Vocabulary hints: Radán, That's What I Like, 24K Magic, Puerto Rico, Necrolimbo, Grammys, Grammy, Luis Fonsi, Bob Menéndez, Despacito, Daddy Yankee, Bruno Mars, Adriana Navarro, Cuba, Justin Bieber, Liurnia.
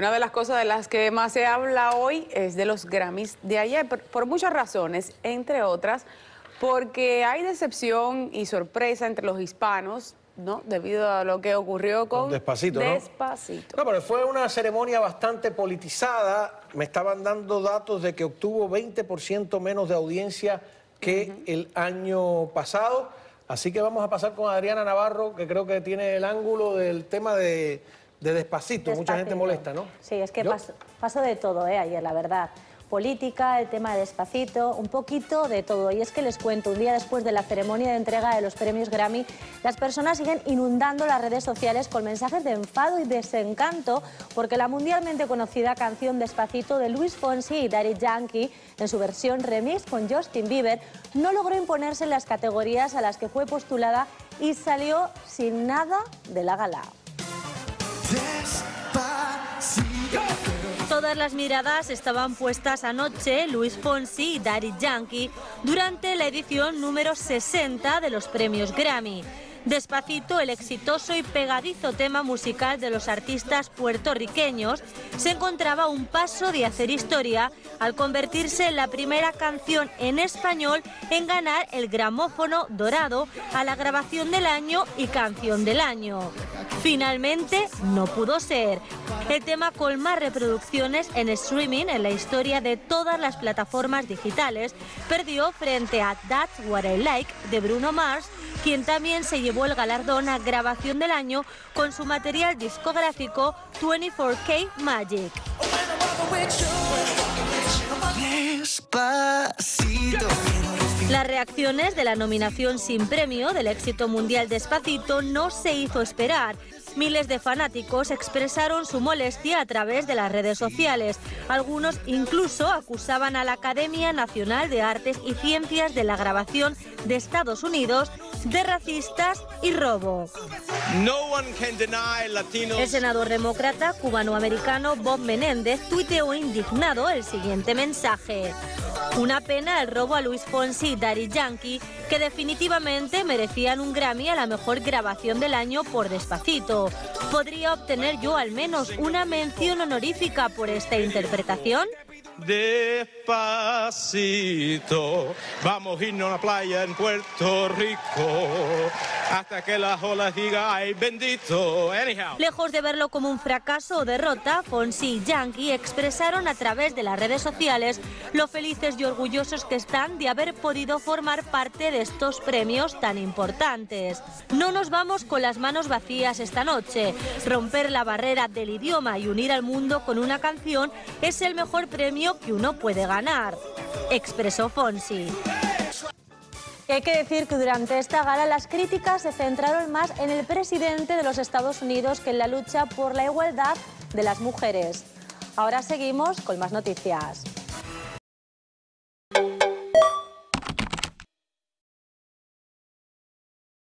una de las cosas de las que más se habla hoy es de los Grammys de ayer, por muchas razones, entre otras, porque hay decepción y sorpresa entre los hispanos, ¿no? Debido a lo que ocurrió con Despacito, ¿no? Despacito. No, pero fue una ceremonia bastante politizada. Me estaban dando datos de que obtuvo 20% menos de audiencia que el año pasado. Así que vamos a pasar con Adriana Navarro, que creo que tiene el ángulo del tema de Despacito. Mucha gente molesta, ¿no? Sí, es que pasó de todo, ayer, la verdad. Política, el tema de Despacito, un poquito de todo. Y es que les cuento, un día después de la ceremonia de entrega de los premios Grammy, las personas siguen inundando las redes sociales con mensajes de enfado y desencanto porque la mundialmente conocida canción Despacito de Luis Fonsi y Daddy Yankee, en su versión remix con Justin Bieber, no logró imponerse en las categorías a las que fue postulada y salió sin nada de la gala. Todas las miradas estaban puestas anoche Luis Fonsi y Daddy Yankee durante la edición número 60 de los premios Grammy. Despacito, el exitoso y pegadizo tema musical de los artistas puertorriqueños, se encontraba a un paso de hacer historia al convertirse en la primera canción en español en ganar el gramófono dorado a la grabación del año y canción del año. Finalmente no pudo ser. El tema con más reproducciones en streaming en la historia de todas las plataformas digitales perdió frente a That's What I Like de Bruno Mars, quien también se llevó el galardón a grabación del año con su material discográfico 24K Magic. Las reacciones de la nominación sin premio del éxito mundial Despacito no se hizo esperar. Miles de fanáticos expresaron su molestia a través de las redes sociales. Algunos incluso acusaban a la Academia Nacional de Artes y Ciencias de la Grabación de Estados Unidos de racistas y robo. El senador demócrata cubanoamericano Bob Menéndez tuiteó indignado el siguiente mensaje: una pena el robo a Luis Fonsi y Daddy Yankee, que definitivamente merecían un Grammy a la mejor grabación del año por Despacito. ¿Podría obtener yo al menos una mención honorífica por esta interpretación? Despacito, vamos a irnos a la playa en Puerto Rico hasta que las olas digan ay bendito. Anyhow. Lejos de verlo como un fracaso o derrota, Fonsi y Yankee expresaron a través de las redes sociales lo felices y orgullosos que están de haber podido formar parte de estos premios tan importantes. No nos vamos con las manos vacías esta noche. Romper la barrera del idioma y unir al mundo con una canción es el mejor premio que uno puede ganar, expresó Fonsi. Hay que decir que durante esta gala las críticas se centraron más en el presidente de los Estados Unidos que en la lucha por la igualdad de las mujeres. Ahora seguimos con más noticias.